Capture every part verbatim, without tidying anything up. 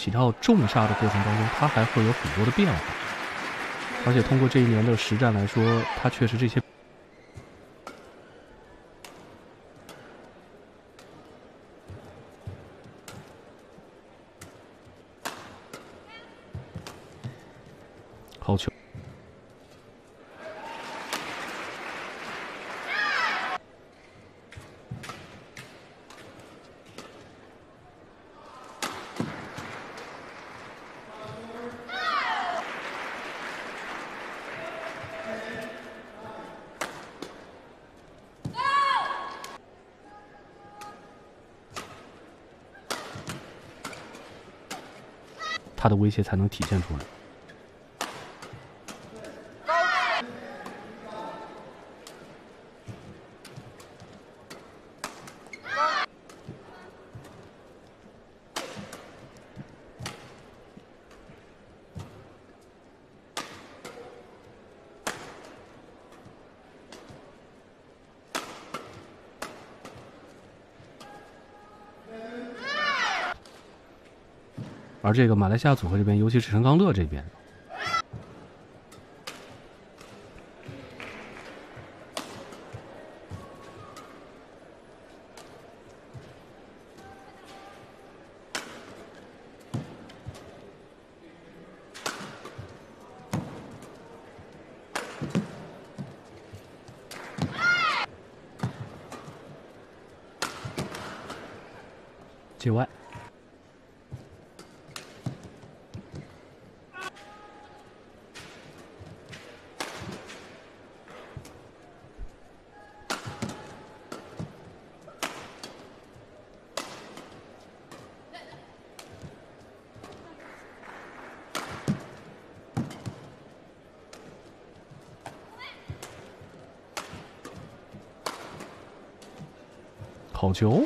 起到重煞的过程当中，它还会有很多的变化。而且通过这一年的实战来说，它确实这些。 好球！他的威胁才能体现出来。 而这个马来西亚组合这边，尤其是陈刚乐这边，界外。 好球！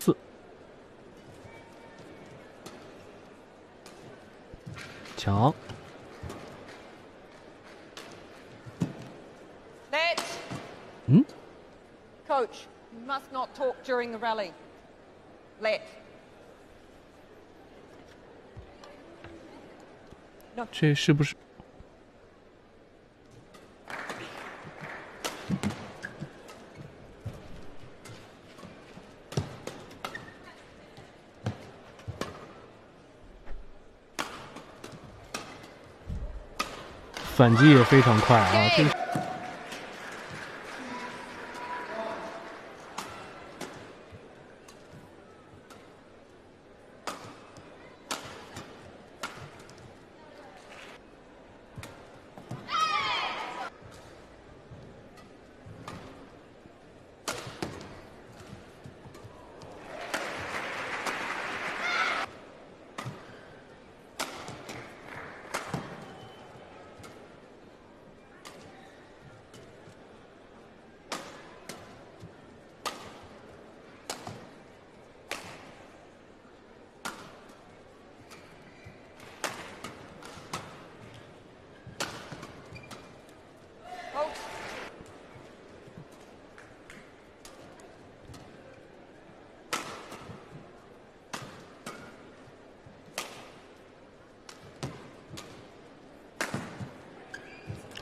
四，强。 嗯 ，Coach, you must not talk during the rally. Let. No. 这是不是？反击也非常快啊！这个。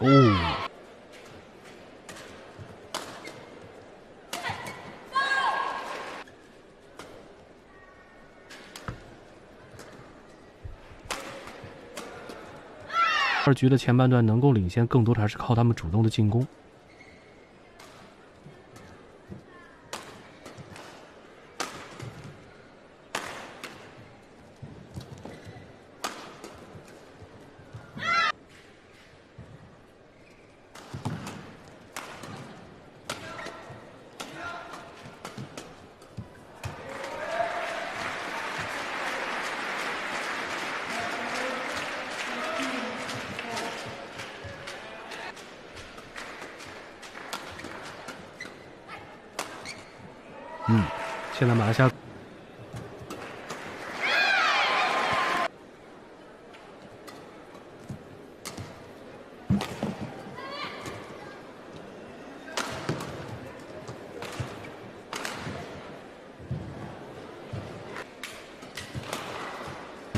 哦，二局的前半段能够领先，更多的还是靠他们主动的进攻。 嗯，现在马来西亚。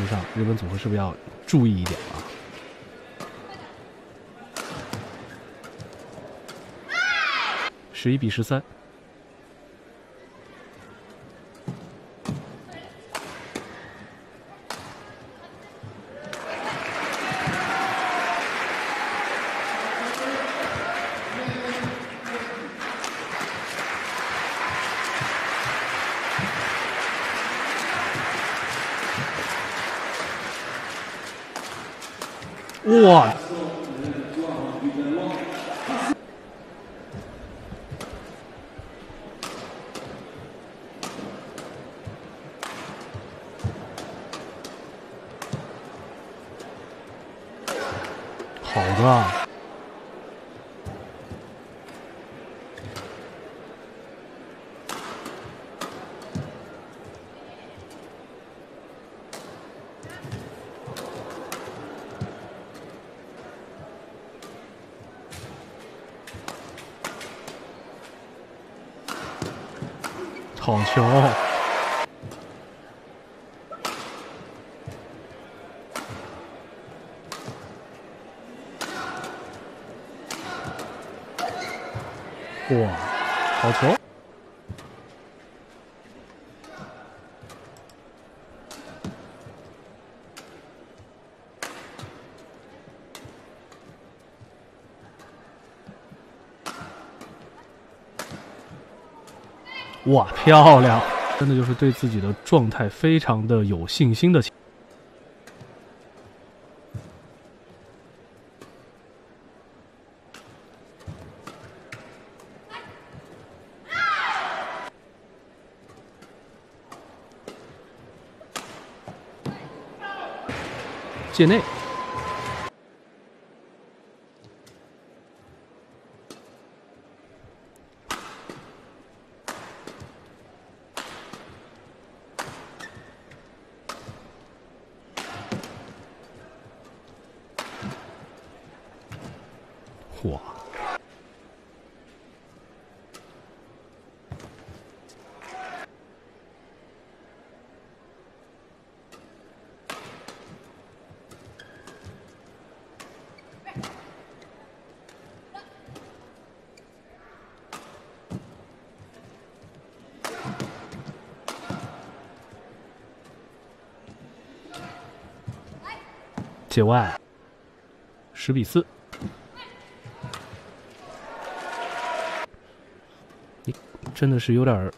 度上，日本组合是不是要注意一点啊？十一比十三。 哇！好的啊！ 好球！哇，好球！哇，漂亮！真的就是对自己的状态非常的有信心的。界内。 哇！界外，十比四。 真的是有点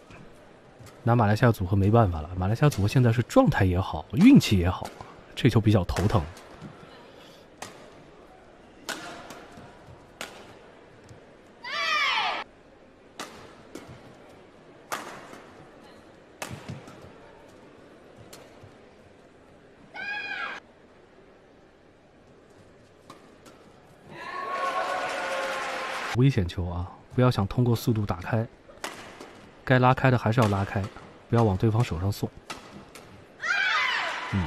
拿马来西亚组合没办法了。马来西亚组合现在是状态也好，运气也好，这球比较头疼。危险球啊！不要想通过速度打开。 该拉开的还是要拉开，不要往对方手上送。嗯。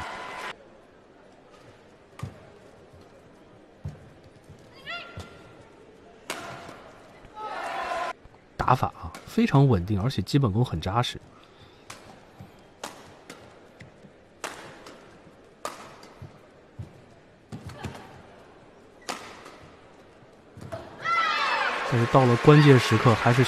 打法啊，非常稳定，而且基本功很扎实。但是到了关键时刻，还是。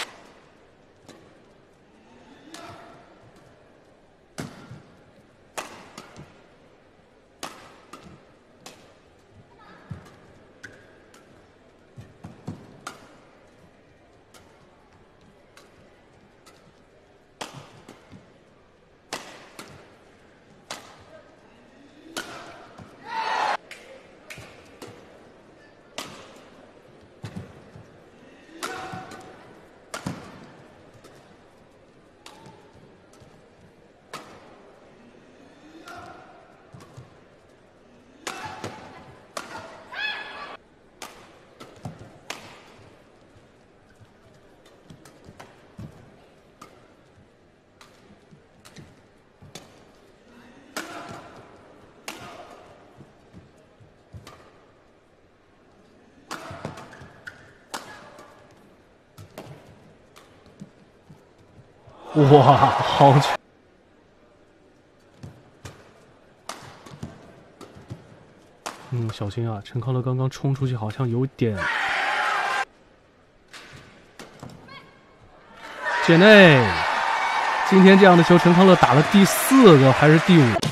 哇，好球！小心啊！陈康乐刚刚冲出去，好像有点界内。今天这样的球，陈康乐打了第四个还是第五？